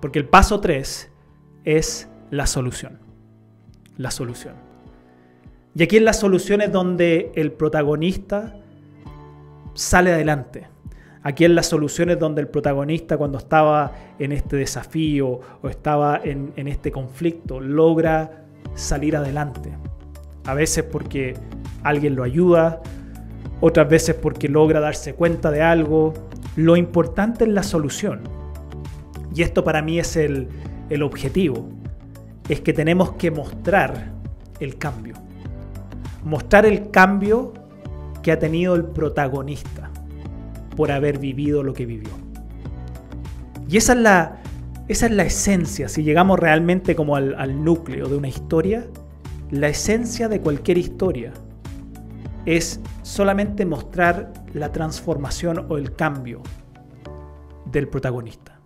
Porque el paso 3 es la solución. La solución. Y aquí en la solución es donde el protagonista sale adelante. Aquí en las soluciones donde el protagonista, cuando estaba en este desafío o estaba en este conflicto, logra salir adelante. A veces porque alguien lo ayuda, otras veces porque logra darse cuenta de algo. Lo importante es la solución. Y esto para mí es el objetivo. Es que tenemos que mostrar el cambio. Mostrar el cambio que ha tenido el protagonista por haber vivido lo que vivió. Y esa es la esencia, si llegamos realmente como al núcleo de una historia, la esencia de cualquier historia es solamente mostrar la transformación o el cambio del protagonista.